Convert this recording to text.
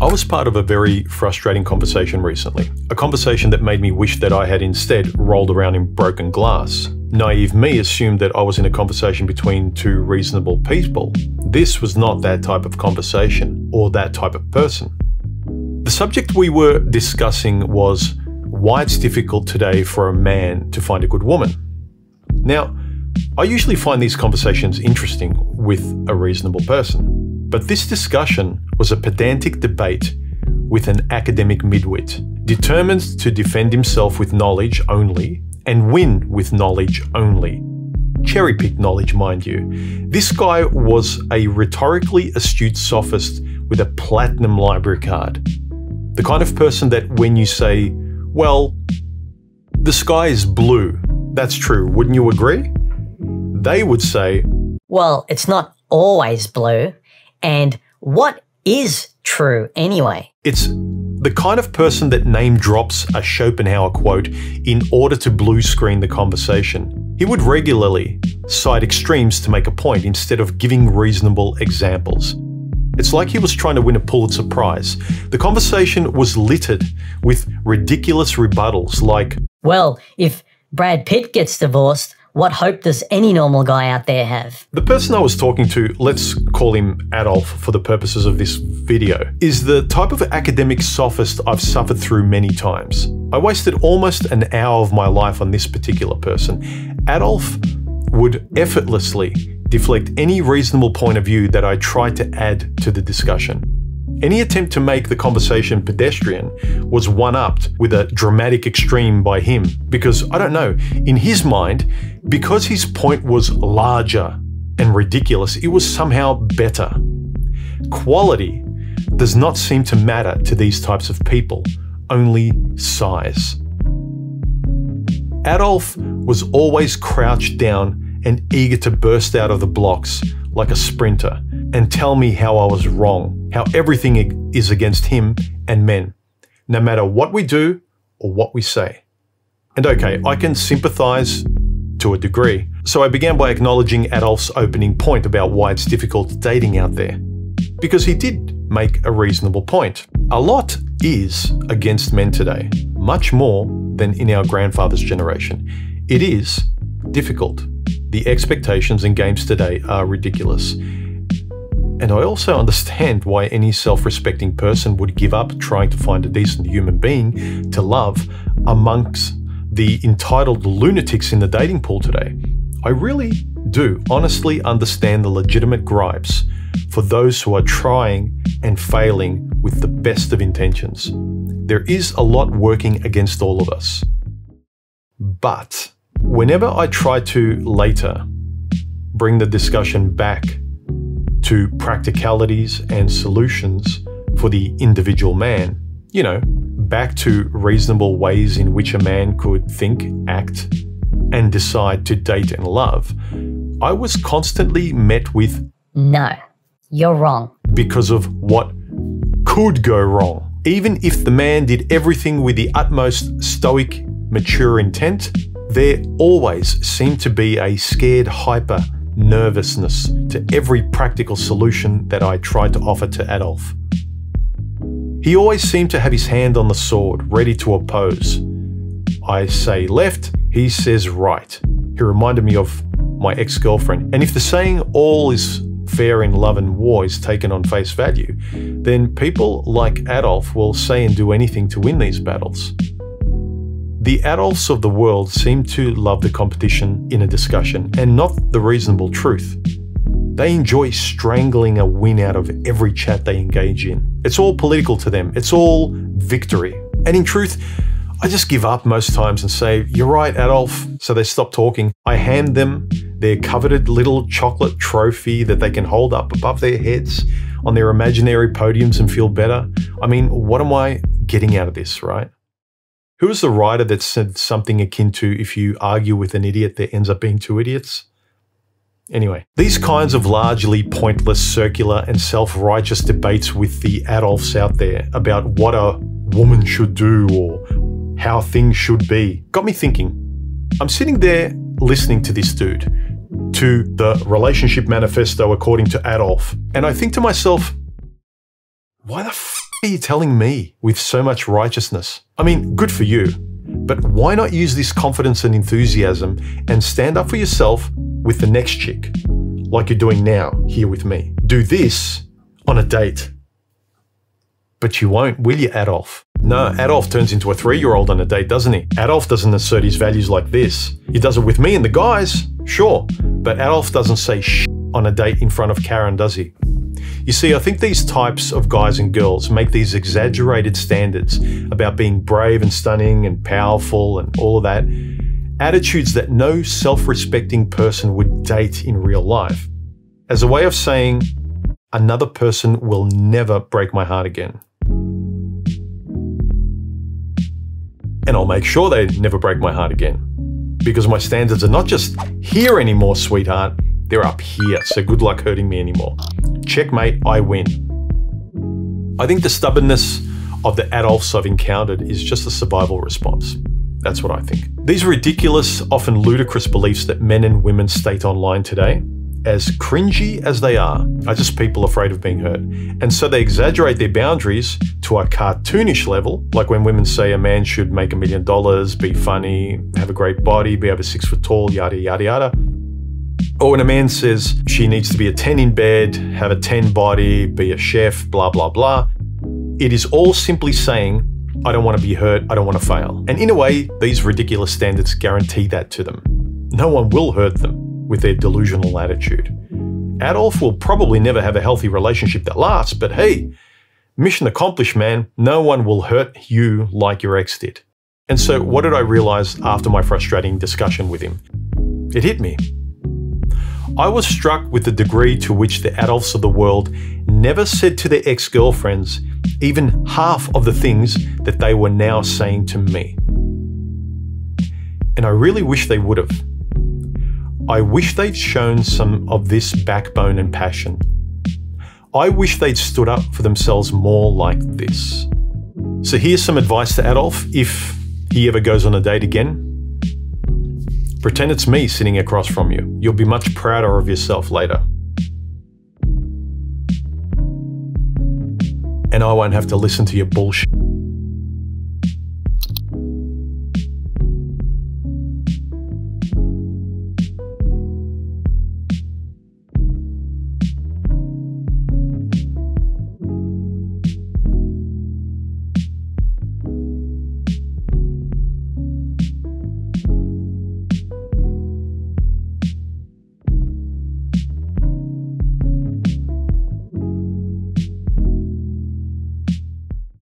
I was part of a very frustrating conversation recently. A conversation that made me wish that I had instead rolled around in broken glass. Naive me assumed that I was in a conversation between two reasonable people. This was not that type of conversation or that type of person. The subject we were discussing was why it's difficult today for a man to find a good woman. Now, I usually find these conversations interesting with a reasonable person, but this discussion was a pedantic debate with an academic midwit, determined to defend himself with knowledge only and win with knowledge only. Cherry-picked knowledge, mind you. This guy was a rhetorically astute sophist with a platinum library card. The kind of person that when you say, well, the sky is blue, that's true, wouldn't you agree? They would say, well, it's not always blue, and what is true anyway? It's the kind of person that name drops a Schopenhauer quote in order to blue screen the conversation. He would regularly cite extremes to make a point instead of giving reasonable examples. It's like he was trying to win a Pulitzer Prize. The conversation was littered with ridiculous rebuttals like, well, if Brad Pitt gets divorced, what hope does any normal guy out there have? The person I was talking to, let's call him Adolf for the purposes of this video, is the type of academic sophist I've suffered through many times. I wasted almost an hour of my life on this particular person. Adolf would effortlessly deflect any reasonable point of view that I tried to add to the discussion. Any attempt to make the conversation pedestrian was one-upped with a dramatic extreme by him because, I don't know, in his mind, because his point was larger and ridiculous, it was somehow better. Quality does not seem to matter to these types of people, only size. Adolf was always crouched down and eager to burst out of the blocks like a sprinter and tell me how I was wrong, how everything is against him and men, no matter what we do or what we say. And okay, I can sympathize to a degree. So I began by acknowledging Adolf's opening point about why it's difficult dating out there, because he did make a reasonable point. A lot is against men today, much more than in our grandfather's generation. It is difficult. The expectations in games today are ridiculous. And I also understand why any self-respecting person would give up trying to find a decent human being to love amongst the entitled lunatics in the dating pool today. I really do honestly understand the legitimate gripes for those who are trying and failing with the best of intentions. There is a lot working against all of us. But whenever I try to later bring the discussion back to practicalities and solutions for the individual man, you know, back to reasonable ways in which a man could think, act, and decide to date and love, I was constantly met with, no, you're wrong, because of what could go wrong. Even if the man did everything with the utmost stoic, mature intent, there always seemed to be a scared, hyper nervousness to every practical solution that I tried to offer to Adolf. He always seemed to have his hand on the sword, ready to oppose. I say left, he says right. He reminded me of my ex-girlfriend. And if the saying all is fair in love and war is taken on face value, then people like Adolf will say and do anything to win these battles. The Adolfs of the world seem to love the competition in a discussion and not the reasonable truth. They enjoy strangling a win out of every chat they engage in. It's all political to them. It's all victory. And in truth, I just give up most times and say, you're right, Adolf. So they stop talking. I hand them their coveted little chocolate trophy that they can hold up above their heads on their imaginary podiums and feel better. I mean, what am I getting out of this, right? Who is the writer that said something akin to, if you argue with an idiot, there ends up being two idiots? Anyway, these kinds of largely pointless, circular, and self-righteous debates with the Adolfs out there about what a woman should do or how things should be got me thinking. I'm sitting there listening to this dude, to the Relationship Manifesto according to Adolf, and I think to myself, why the f are you telling me with so much righteousness? I mean, good for you, but why not use this confidence and enthusiasm and stand up for yourself with the next chick, like you're doing now here with me? Do this on a date. But you won't, will you, Adolf? No, Adolf turns into a 3-year-old on a date, doesn't he? Adolf doesn't assert his values like this. He does it with me and the guys, sure, but Adolf doesn't say shh on a date in front of Karen, does he? You see, I think these types of guys and girls make these exaggerated standards about being brave and stunning and powerful and all of that, attitudes that no self-respecting person would date in real life, as a way of saying, another person will never break my heart again. And I'll make sure they never break my heart again, because my standards are not just here anymore, sweetheart, they're up here, so good luck hurting me anymore. Checkmate, I win. I think the stubbornness of the Adolfs I've encountered is just a survival response. That's what I think. These ridiculous, often ludicrous beliefs that men and women state online today, as cringy as they are just people afraid of being hurt. And so they exaggerate their boundaries to a cartoonish level, like when women say a man should make $1 million, be funny, have a great body, be over 6 foot tall, yada, yada, yada. Or when a man says she needs to be a 10 in bed, have a 10 body, be a chef, blah, blah, blah. It is all simply saying, I don't want to be hurt, I don't want to fail. And in a way, these ridiculous standards guarantee that to them. No one will hurt them with their delusional attitude. Adolf will probably never have a healthy relationship that lasts, but hey, mission accomplished, man. No one will hurt you like your ex did. And so what did I realize after my frustrating discussion with him? It hit me. I was struck with the degree to which the Adolfs of the world never said to their ex-girlfriends even half of the things that they were now saying to me. And I really wish they would have. I wish they'd shown some of this backbone and passion. I wish they'd stood up for themselves more like this. So here's some advice to Adolf if he ever goes on a date again. Pretend it's me sitting across from you. You'll be much prouder of yourself later. And I won't have to listen to your bullshit.